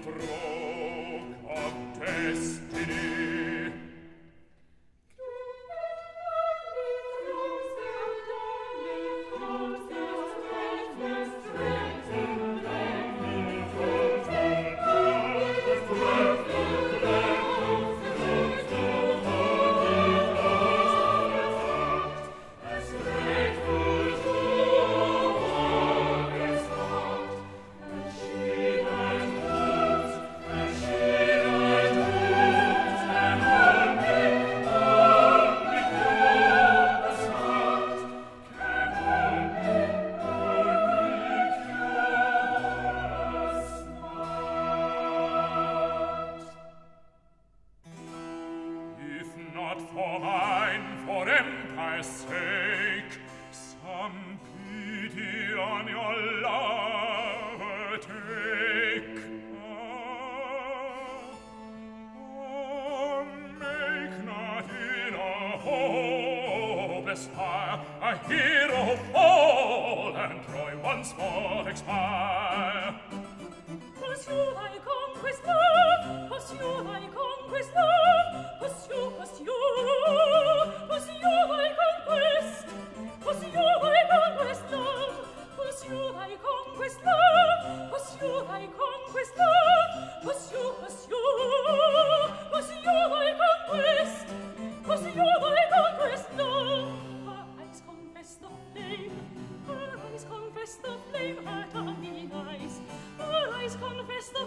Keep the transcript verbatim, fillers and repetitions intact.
stroke of destiny. For mine, for empire's sake, some pity on your lover take. Ah, oh, make not in a hopeless fire a hero fall and Troy once more expire. Pursue thy conquest, love, pursue thy conquest, love, pursue, pursue. Confess the flame, her tongue denies. Her eyes confess the